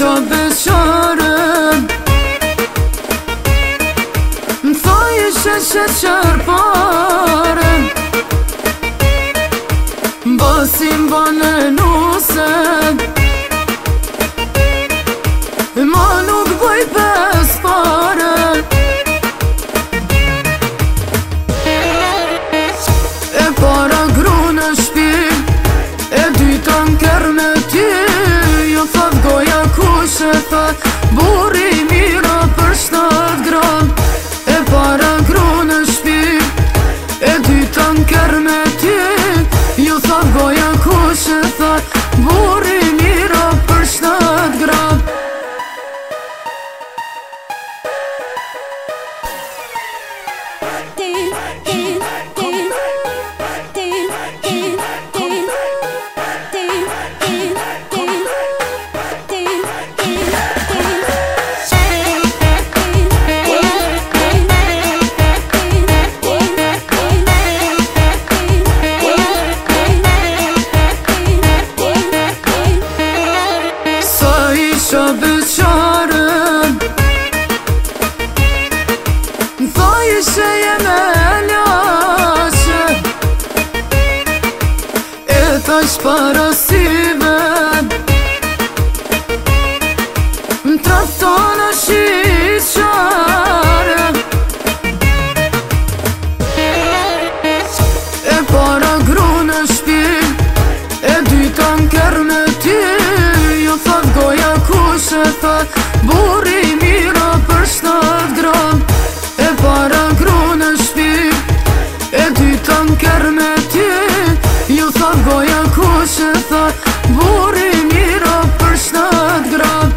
شو بشارم فای شش شرپارم باسیم بانه نوسم مانوگ بای بس پارم ای پارا گرونش بیر ای دیتان کرمتی Fat goja kushe fat Buri mira për 7 gram E para grune shpir E dyta në kërme ti Ju fat goja kushe fat Buri mira për 7 gram Să beșarem, voi se emelează, etaș parasive, trăsona și șară, e para grune șpil, e dyta në kërme ti. Goja kushe fat, buri mira për 7 gram E para grune shpir, e dyta në kërme ti Ju thot goja kushe fat, buri mira për 7 gram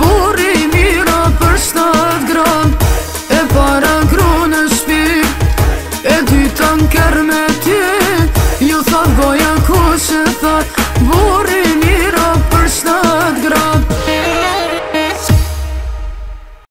Buri mira për 7 gram E para grune shpir E dyta në kërme ti Ju thot goja kushe